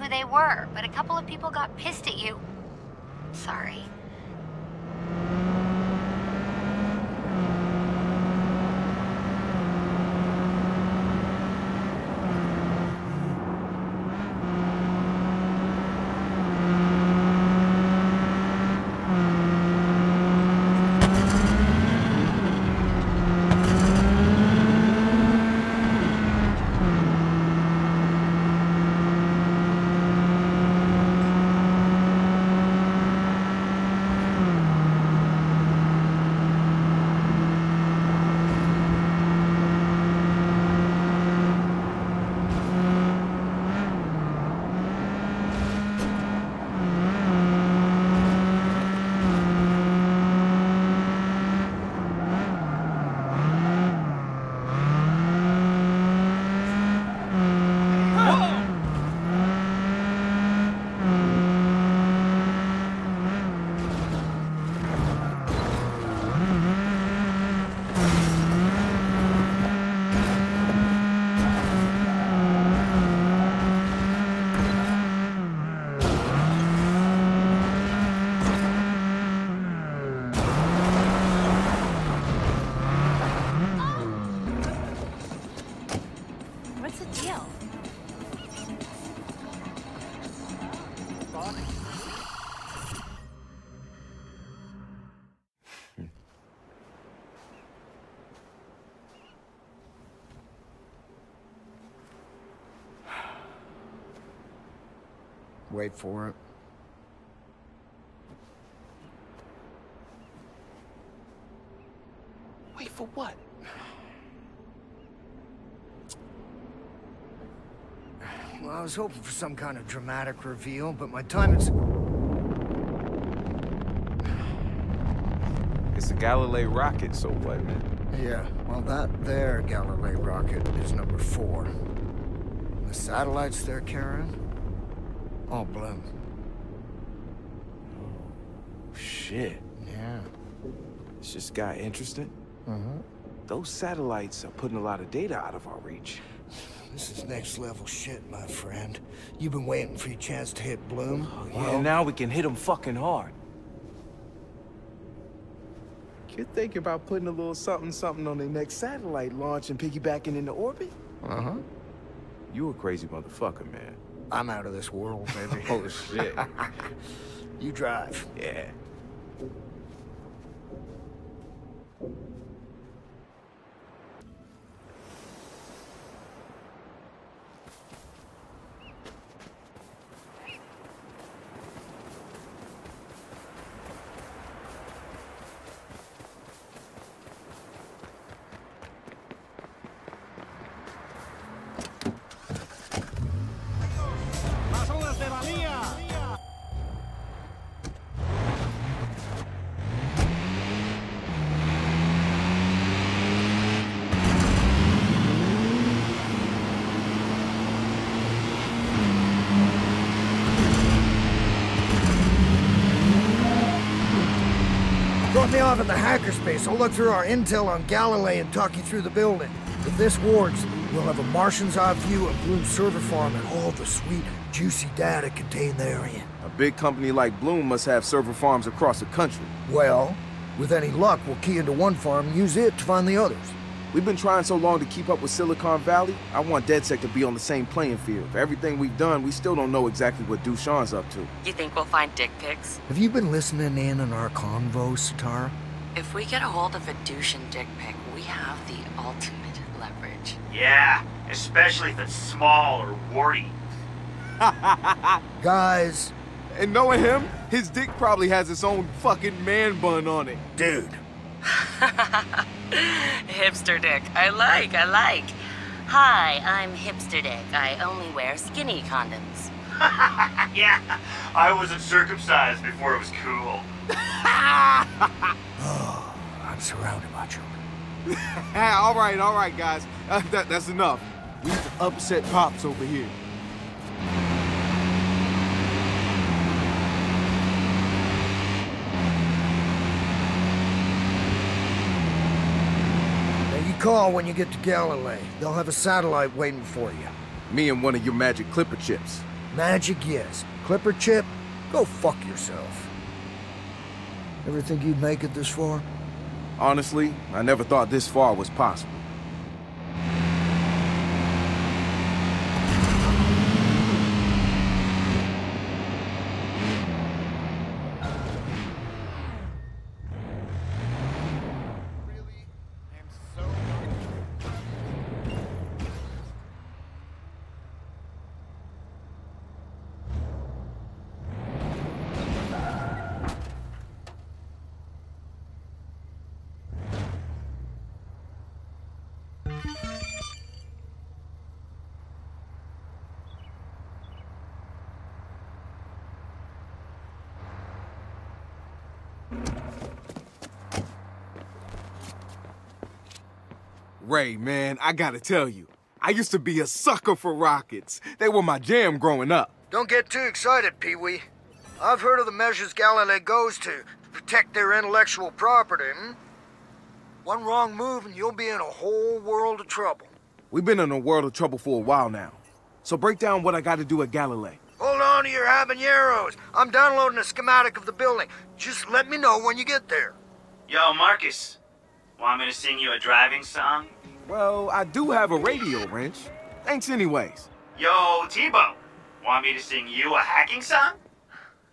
who they were, but a couple of people got pissed at you. Sorry. Wait for it. Wait for what? Well, I was hoping for some kind of dramatic reveal, but my time is... It's a Galilei rocket, so what, man? Yeah, well, that there Galilei rocket is number 4. The satellites they're carrying? All Bloom. Oh, shit. Yeah. It's just got interested. Those satellites are putting a lot of data out of our reach. This is next level shit, my friend. You've been waiting for your chance to hit Bloom. Oh, yeah, well, now we can hit him fucking hard. Could think about putting a little something on the next satellite launch and piggybacking into orbit? You a crazy motherfucker, man. I'm out of this world, baby. Oh, shit. You drive. Yeah. Drop me off at the hackerspace. I'll look through our intel on Galilei and talk you through the building. If this wards, we'll have a Martian's eye view of Bloom's server farm and all the sweet, juicy data contained therein. A big company like Bloom must have server farms across the country. Well, with any luck, we'll key into one farm and use it to find the others. We've been trying so long to keep up with Silicon Valley, I want DedSec to be on the same playing field. For everything we've done, we still don't know exactly what Dushan's up to. You think we'll find dick pics? Have you been listening in on our convo, Sitara? If we get a hold of a Dushan dick pic, we have the ultimate leverage. Yeah, especially if it's small or warty. Guys. And knowing him, his dick probably has its own fucking man bun on it. Dude. Hipster dick. I like. Hi, I'm Hipster Dick. I only wear skinny condoms. Yeah, I wasn't circumcised before it was cool. Oh, I'm surrounded by children. All right, guys. That's enough. We've upset Pops over here. Call when you get to Galilei. They'll have a satellite waiting for you. Me and one of your magic clipper chips. Magic, yes. Clipper chip, go fuck yourself. Ever think you'd make it this far? Honestly, I never thought this far was possible. Ray, man, I gotta tell you, I used to be a sucker for rockets. They were my jam growing up. Don't get too excited, Pee-wee. I've heard of the measures Galilei goes to protect their intellectual property, hmm? One wrong move and you'll be in a whole world of trouble. We've been in a world of trouble for a while now. So break down what I gotta do at Galilei. Hold on to your habaneros. I'm downloading a schematic of the building. Just let me know when you get there. Yo, Marcus, want me to sing you a driving song? Well, I do have a radio wrench. Thanks anyways. Yo, Tebow, want me to sing you a hacking song?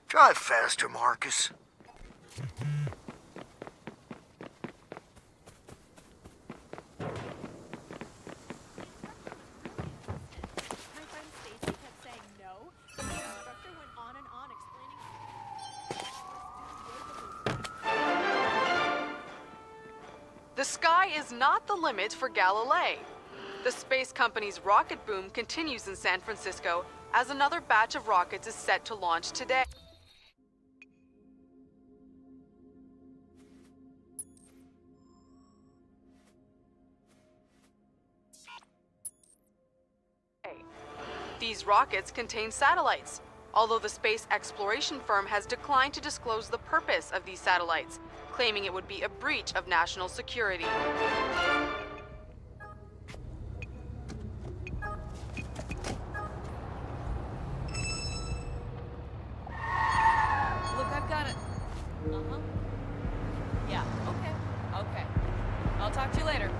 Drive faster, Marcus. The sky is not the limit for Galilei. The space company's rocket boom continues in San Francisco as another batch of rockets is set to launch today. These rockets contain satellites, although the space exploration firm has declined to disclose the purpose of these satellites, claiming it would be a breach of national security. Look, I've got it. Uh-huh. Yeah, okay. Okay. I'll talk to you later.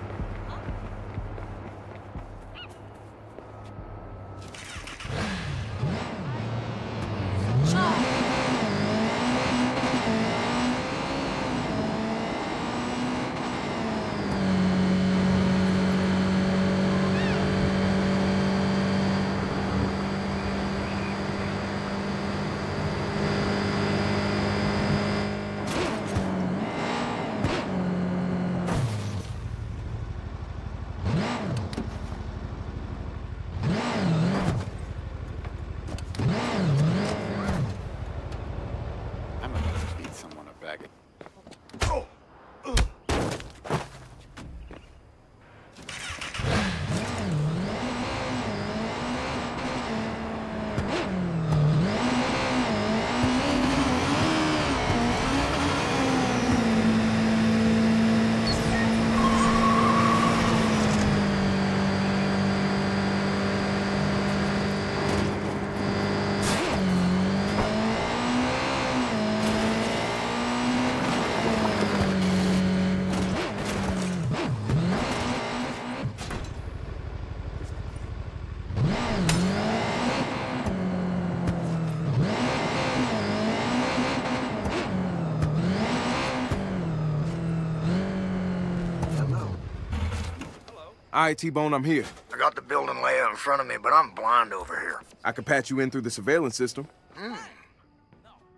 All right, T-Bone, I'm here. I got the building layout in front of me, but I'm blind over here. I could patch you in through the surveillance system. Hmm.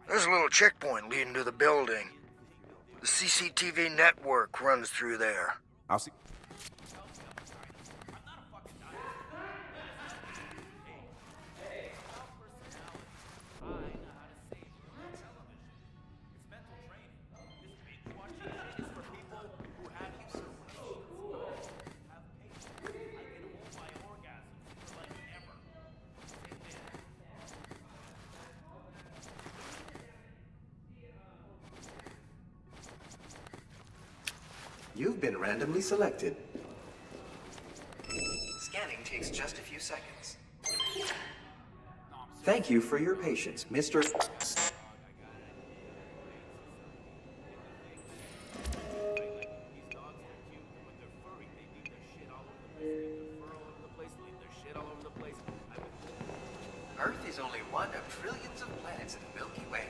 There's a little checkpoint leading to the building. The CCTV network runs through there. I'll see. You've been randomly selected. Scanning takes just a few seconds. Thank you for your patience, Mr. Earth is only one of trillions of planets in the Milky Way.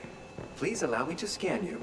Please allow me to scan you.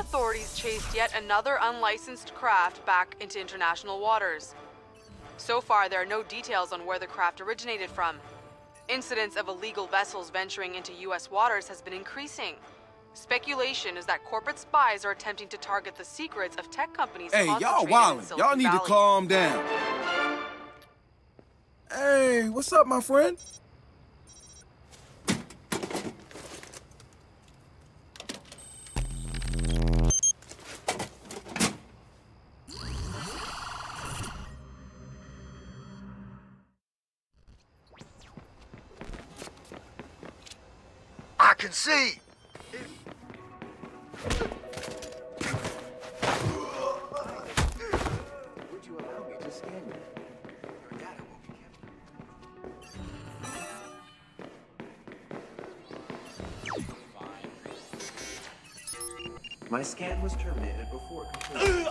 Authorities chased yet another unlicensed craft back into international waters. So far, there are no details on where the craft originated from. Incidents of illegal vessels venturing into U.S. waters has been increasing. Speculation is that corporate spies are attempting to target the secrets of tech companies. Hey, y'all wildin'. Y'all need to calm down. Hey, what's up, my friend? See? Would you allow me to scan you? Your data will be kept. My scan was terminated before completion.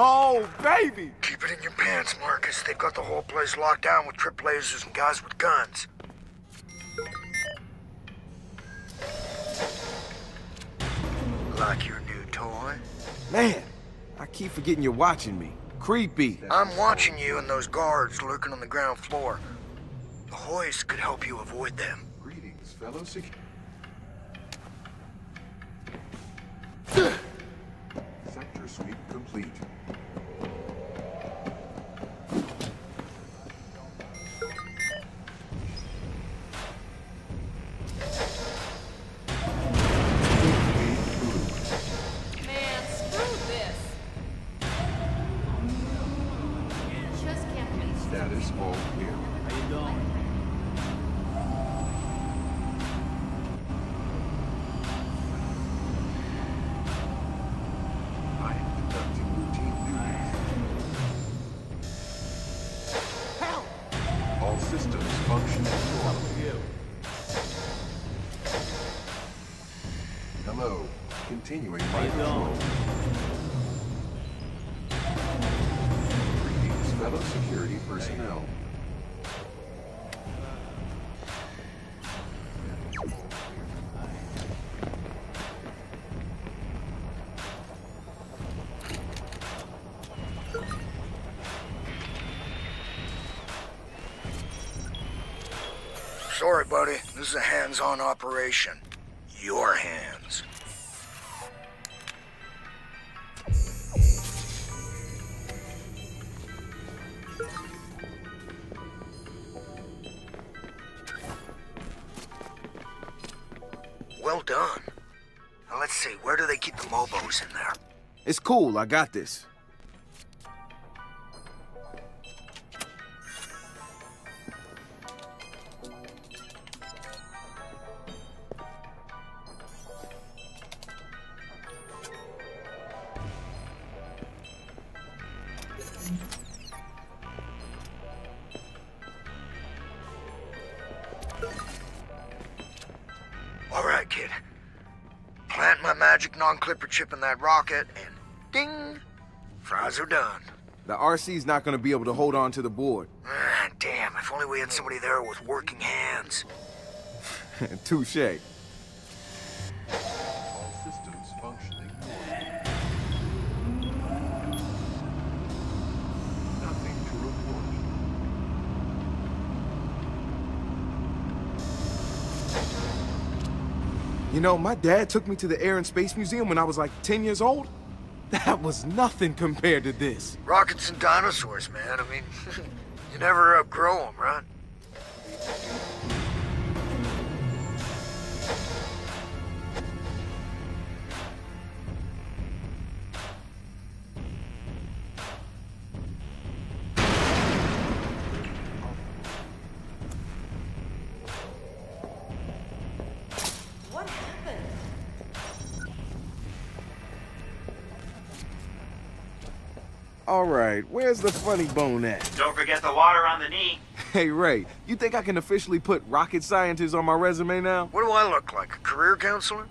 Oh, baby! Keep it in your pants, Marcus. They've got the whole place locked down with trip lasers and guys with guns. Like your new toy? Man, I keep forgetting you're watching me. Creepy. I'm watching you and those guards lurking on the ground floor. The hoist could help you avoid them. Greetings, fellow security. Sweep complete. Routine duties. Continuing my patrol. Greetings, fellow security personnel. Sorry, buddy. This is a hands-on operation. Your hands. Well done. Now let's see, where do they keep the mobos in there? It's cool, I got this. Chip in that rocket, and ding! Fries are done. The RC's not going to be able to hold on to the board. Damn, if only we had somebody there with working hands. Touche. All systems functioning. Nothing to report. You know, my dad took me to the Air and Space Museum when I was like 10 years old. That was nothing compared to this. Rockets and dinosaurs, man. I mean, you never outgrow them, right? All right, where's the funny bone at? Don't forget the water on the knee. Hey, Ray, you think I can officially put rocket scientist on my resume now? What do I look like, a career counselor?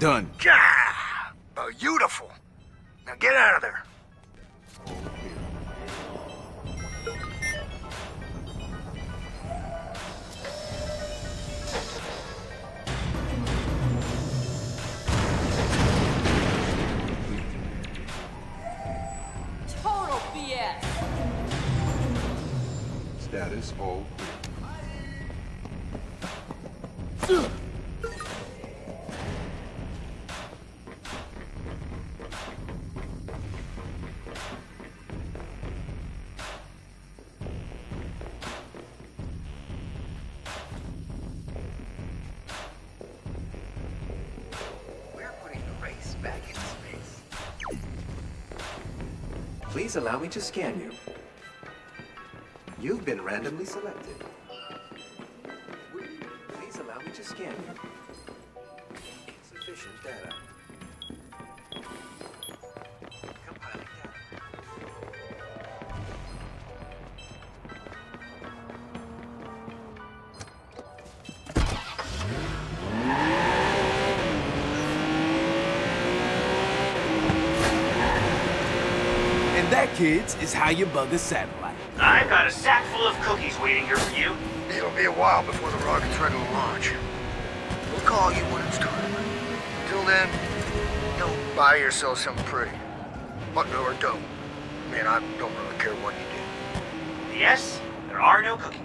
Done. Yeah, beautiful. Now get out of there. Total BS. Status all clear. Please allow me to scan you. You've been randomly selected. Please allow me to scan you. Insufficient data. Compiling kids, is how you bug a satellite. I've got a sack full of cookies waiting here for you. It'll be a while before the rocket's ready to launch. We'll call you when it's time. Till then, don't buy yourself something pretty. But no, or don't. Man, I don't really care what you do. Yes, there are no cookies.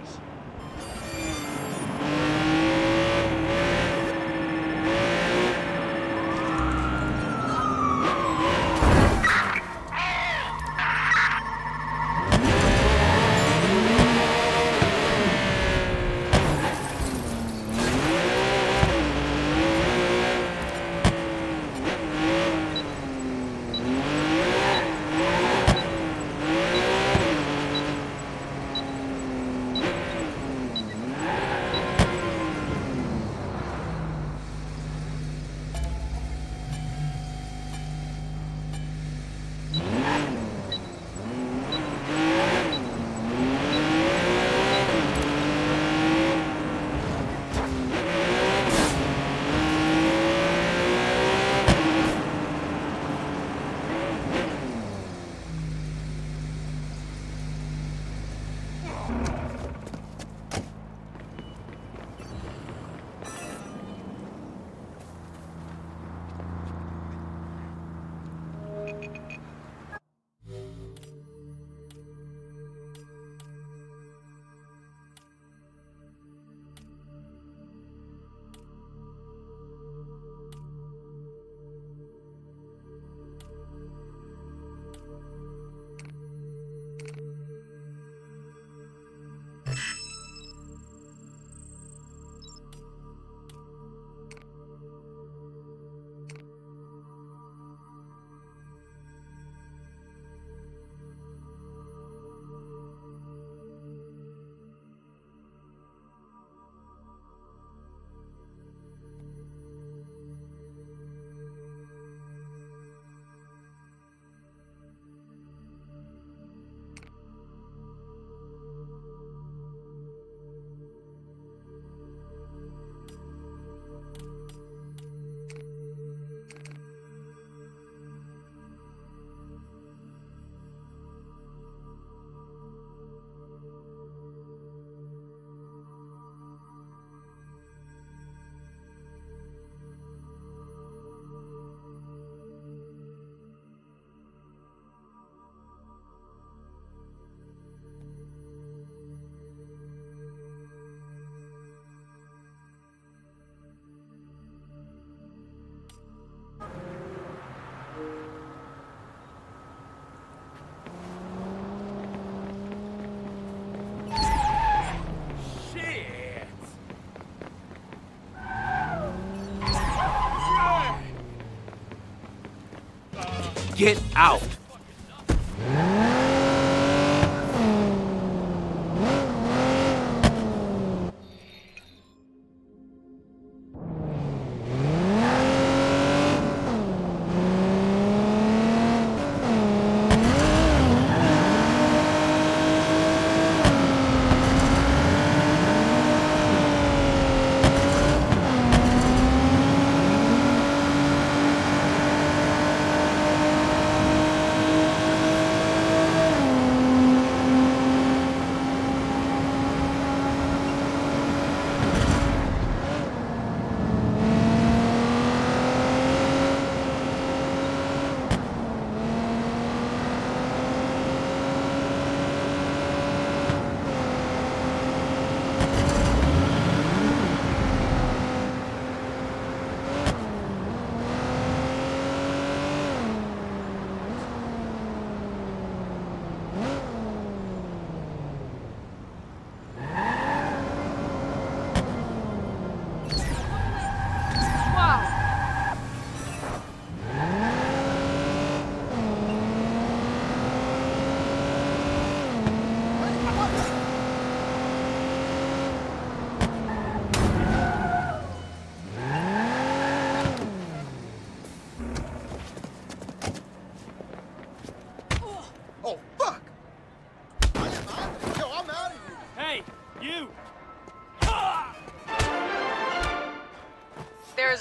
Get out!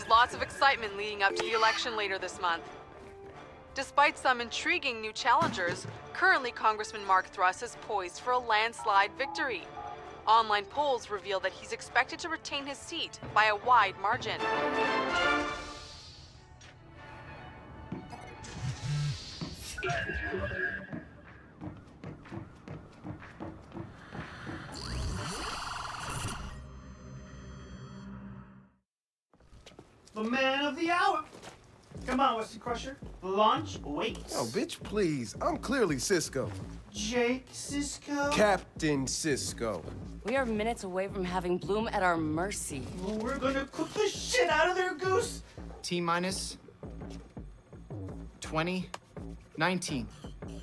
Lots of excitement leading up to the election later this month. Despite some intriguing new challengers, currently Congressman Mark Thrust is poised for a landslide victory. Online polls reveal that he's expected to retain his seat by a wide margin. The man of the hour! Come on, Weston Crusher. Lunch waits. Oh, bitch, please. I'm clearly Cisco. Jake Cisco? Captain Cisco. We are minutes away from having Bloom at our mercy. Well, we're gonna cook the shit out of their goose! T-minus... 20... 19...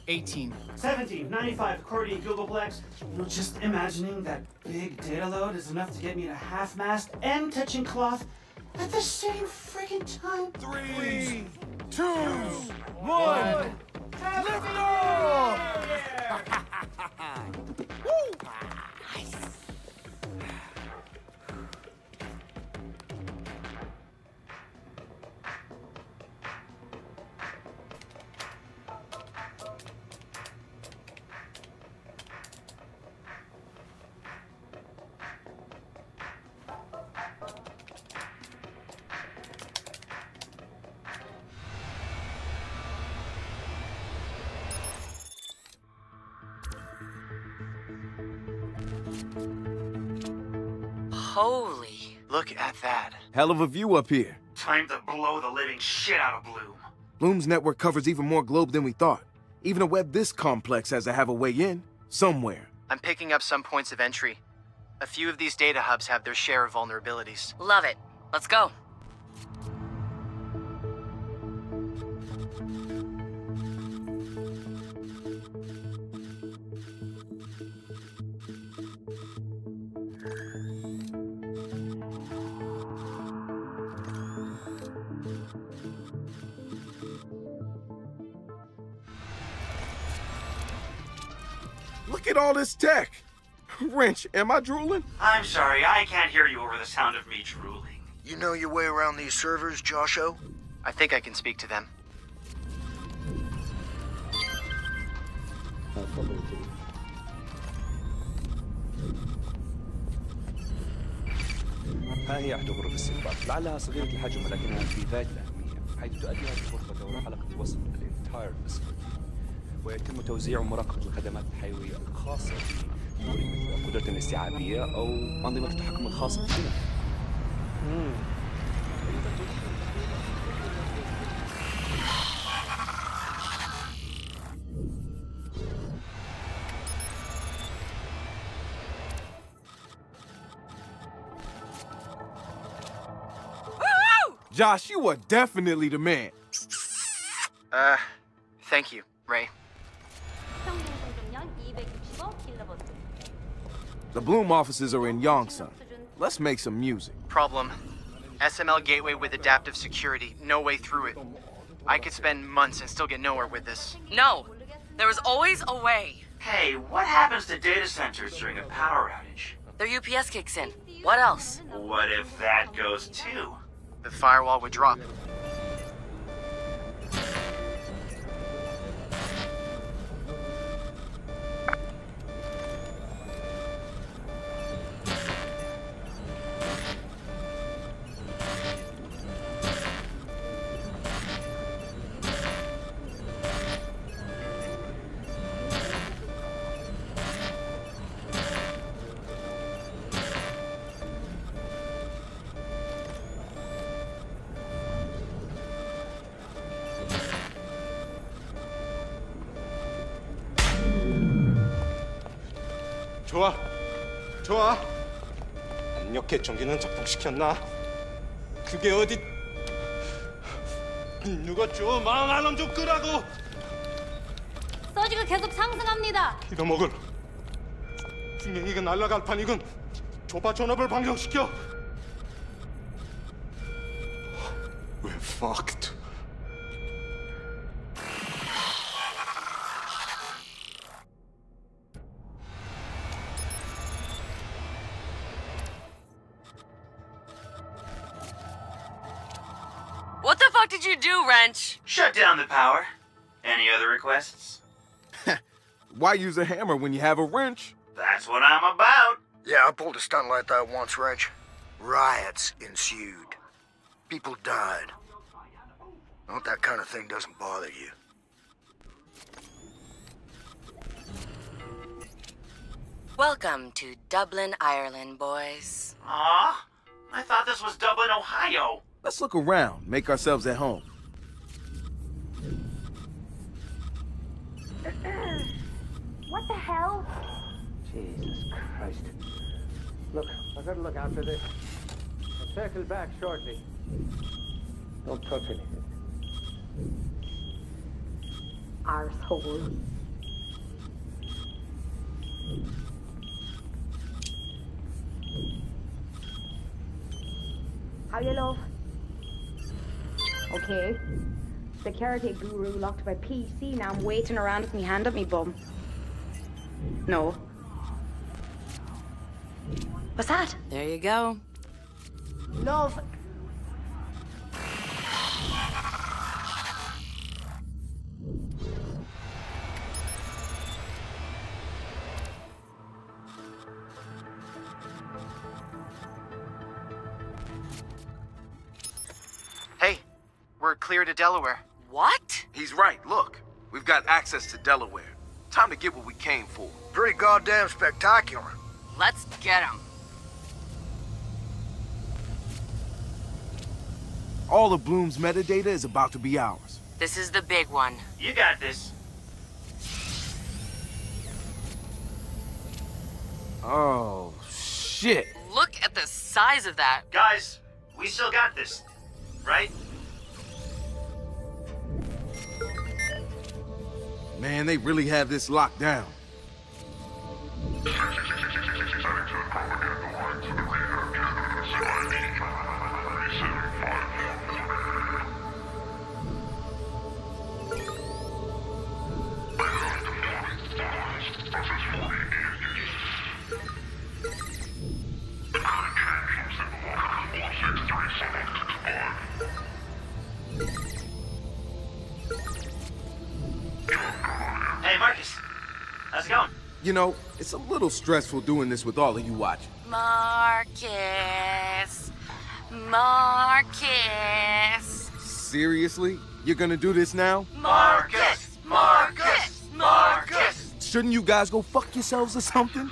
18... 17, 95, according to Googleplex. You know, just imagining that big data load is enough to get me to half-mast and touching cloth at the same freaking time. 3, 2, 1. Lift it off! Woo! Nice. Holy. Look at that. Hell of a view up here. Time to blow the living shit out of Bloom. Bloom's network covers even more globe than we thought. Even a web this complex has to have a way in, somewhere. I'm picking up some points of entry. A few of these data hubs have their share of vulnerabilities. Love it. Let's go. Look at all this tech! Wrench, am I drooling? I'm sorry, I can't hear you over the sound of me drooling. You know your way around these servers, Josho? I think I can speak to them. ويتم توزيع مراقبة الخدمات الحيوية الخاصة مثل قدرة الاستيعابية أو أنظمة التحكم الخاصة بنا. Josh, you are definitely the man. Thank you, Ray. The Bloom offices are in Yongsan. Let's make some music. Problem. SML gateway with adaptive security. No way through it. I could spend months and still get nowhere with this. No! There is always a way! Hey, what happens to data centers during a power outage? Their UPS kicks in. What else? What if that goes too? The firewall would drop. 좋아, 좋아. 압력계 전기는 작동시켰나? 그게 어디? 누가 좀 망한 놈 좀 끄라고. 서지가 계속 상승합니다. 빌어먹을. 중량이건 날라갈 판이건 좁아 전업을 방정시켜. We're fucked. What did you do, Wrench? Shut down the power. Any other requests? Why use a hammer when you have a wrench? That's what I'm about. Yeah, I pulled a stunt like that once, Wrench. Riots ensued. People died. I hope that kind of thing doesn't bother you. Welcome to Dublin, Ireland, boys. Aw, I thought this was Dublin, Ohio. Let's look around, make ourselves at home. What the hell? Jesus Christ. Look, I gotta look after this. I'll circle back shortly. Don't touch anything. Arsehole. How you love? Okay. Security guru locked by PC, now I'm waiting around with me hand up me bum. No. What's that? There you go. Love. Clear to Delaware. What? He's right. Look, we've got access to Delaware. Time to get what we came for. Pretty goddamn spectacular. Let's get him. All of Bloom's metadata is about to be ours. This is the big one. You got this. Oh, shit. Look at the size of that. Guys, we still got this, right? Man, they really have this locked down. You know, it's a little stressful doing this with all of you watching. Marcus. Marcus. Seriously? You're gonna do this now? Marcus! Marcus! Marcus! Shouldn't you guys go fuck yourselves or something?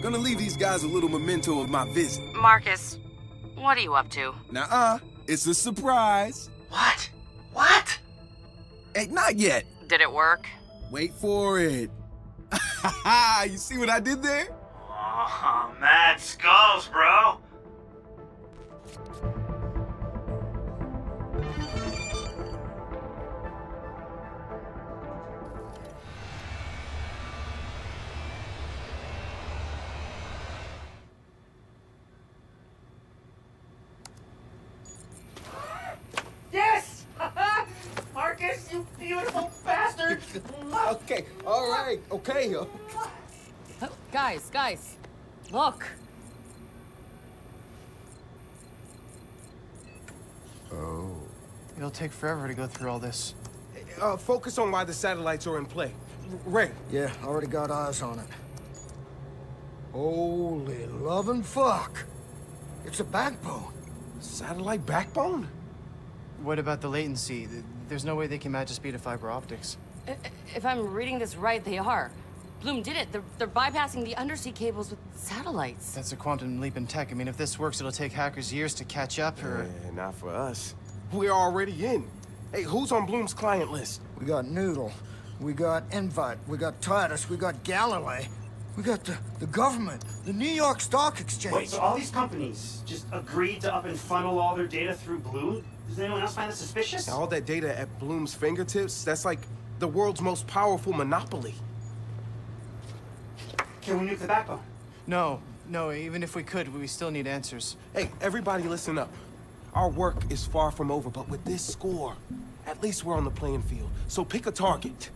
Gonna leave these guys a little memento of my visit. Marcus, what are you up to? Nuh-uh. It's a surprise. What? What? Hey, not yet. Did it work? Wait for it. You see what I did there? Oh, mad skulls, bro. Yes! Marcus, you beautiful bastard! Okay, all right, okay. Guys, look. Oh. It'll take forever to go through all this. Focus on why the satellites are in play. Ray. Yeah, already got eyes on it. Holy lovin' fuck. It's a backbone. Satellite backbone? What about the latency? There's no way they can match the speed of fiber optics. If I'm reading this right, they are. Bloom did it. They're bypassing the undersea cables with satellites. That's a quantum leap in tech. I mean, if this works, it'll take hackers years to catch up, or... Yeah, not for us. We're already in. Hey, who's on Bloom's client list? We got Noodle. We got Invite. We got Titus. We got Galilei. We got the government. The New York Stock Exchange. Wait, so all these companies just agreed to up and funnel all their data through Bloom? Does anyone else find this suspicious? Now, all that data at Bloom's fingertips, that's like the world's most powerful monopoly. Can we nuke the backbone? No, even if we could, we still need answers. Hey, everybody listen up. Our work is far from over, but with this score, at least we're on the playing field. So pick a target.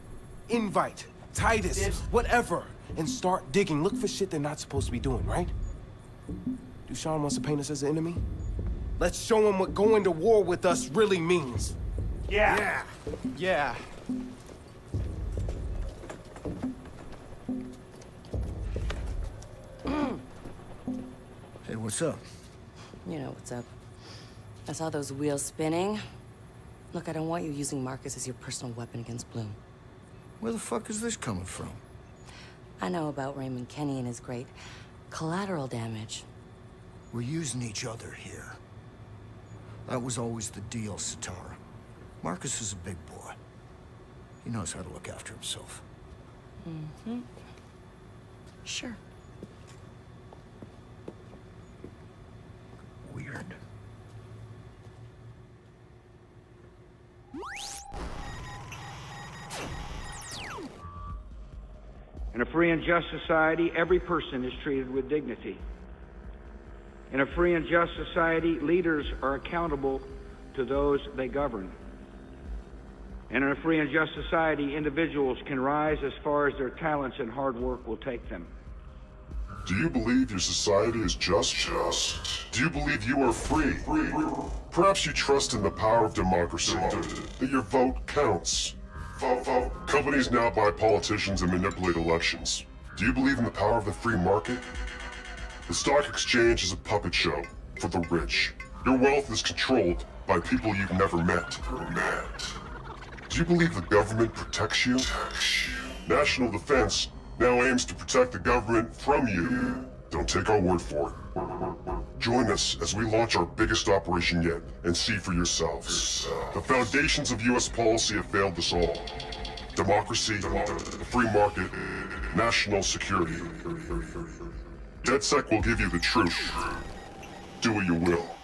Invite, Titus, whatever, and start digging. Look for shit they're not supposed to be doing, right? Dushan wants to paint us as an enemy? Let's show him what going to war with us really means. Yeah. Yeah. Hey, what's up? You know what's up. I saw those wheels spinning. Look, I don't want you using Marcus as your personal weapon against Bloom. Where the fuck is this coming from? I know about Raymond Kenny and his great collateral damage. We're using each other here. That was always the deal, Sitara. Marcus is a big boy. He knows how to look after himself. Mm-hmm. Sure. Weird. In a free and just society, every person is treated with dignity. In a free and just society, leaders are accountable to those they govern. And in a free and just society, individuals can rise as far as their talents and hard work will take them. Do you believe your society is just? Do you believe you are free? Perhaps you trust in the power of democracy, that your vote counts. Companies now buy politicians and manipulate elections. Do you believe in the power of the free market? The stock exchange is a puppet show for the rich. Your wealth is controlled by people you've never met. Do you believe the government protects you? National defense now aims to protect the government from you. Don't take our word for it. Join us as we launch our biggest operation yet and see for yourselves. The foundations of U.S. policy have failed us all. Democracy, the free market, national security. DedSec will give you the truth. Do what you will.